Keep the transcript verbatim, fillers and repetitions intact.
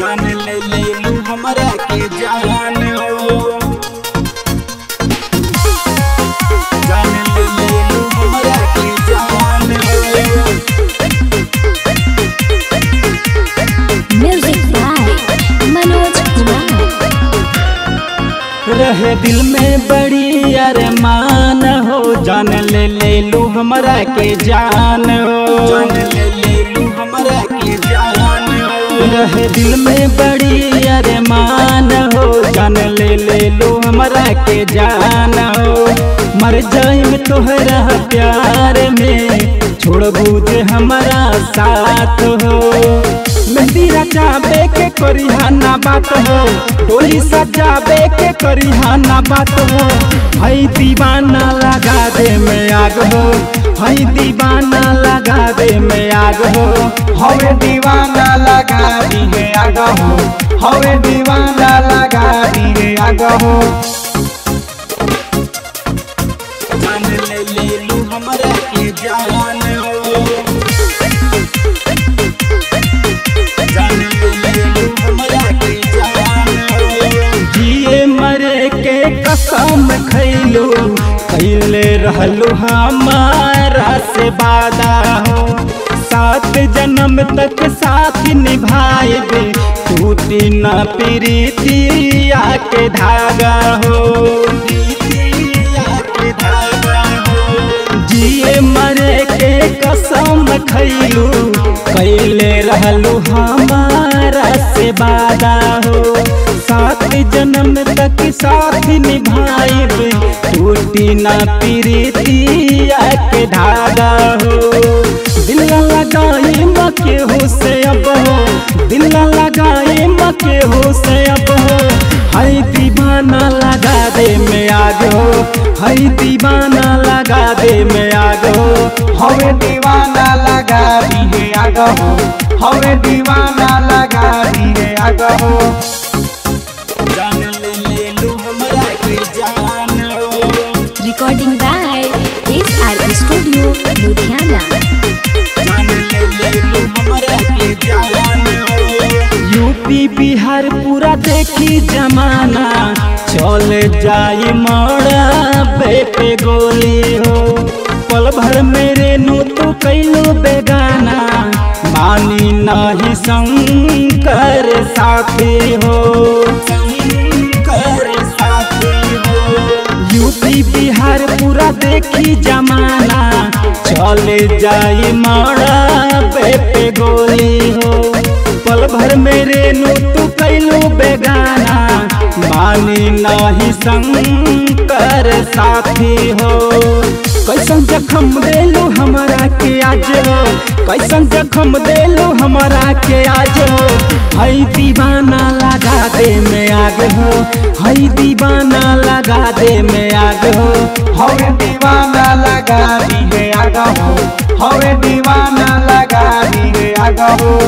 जान ले लेलू हमरा के जान हो, जान ले लेलू हमरा के जान हो। Music by Manoj Kumar. रहे दिल में बड़ी अरमान हो, जान ले लेलू हमरा के जान हो, जान ले लेलू हमरा के जान। रहे दिल में बड़ी अरमान हो, जान ले लेलू हमरा के जान हो। मर जाइम तोहरा प्यार में, छोड़ बूझ हमारा साथ हो। मेहंदी सजावे के करिहाना बात हो, डोली सजावे के करिहाना बात हो। हई दीवाना लगा दे में आग हो, हई दीवाना लगा दे में आग हो। हमें दीवाना लगा दी है आग हो, हमें दीवाना लगा दी है आग हो। जान ले लेलू हमरा के जान हो, जान ले लेलू हमरा के जान हो। जिए मरे के कसम खइलू, खइले रहलू हमारा से वादा हो। सात जन्म तक साथ निभाएबे, टूटी ना प्रीतिया के धागा हो, के धागा हो। जिए मरे के कसम खइलू, कैले रहलू हमारा से वादा हो। सात जन्म तक साथ निभाएबे, टूटी ना प्रीतिया के धागा हो। दिल लगाई माँ के हो से अब हो, दिल लगाई माँ के हो से अब हो। हई दीवाना लगा दे में आग हो, हई दीवाना लगा दे में आग हो। हमें दीवाना लगा दी है आग हो, हमें दीवाना लगा दी है आग हो। जान ले लेलू हमरा के जान हो। Recording by this R studio Ludhiana. UP Bihar पूरा देखी जमाना, चले जाई मोड़ा बेपे गोली हो। पल भर मेरे नू तो कैलो बेगाना, मानी नहीं शंकर साथी हो, शंकर साथी हो। यूपी बिहार पूरा देखी जमाना, चले जाई मोड़ा बेपे गोली हो। पल भर मेरे नू तू कैलू बेगाना, मानी नहीं शंकर साथी हो। कैसन जखम देलू हमरा के आज हो, कैसन जखम देलू हमरा के आज हो। हई दीवाना लगा दे में आग हो, हई दीवाना लगा दे में आग हो। हमें दीवाना लगा दी है आग हो, हमें दीवाना लगा दी है आग हो।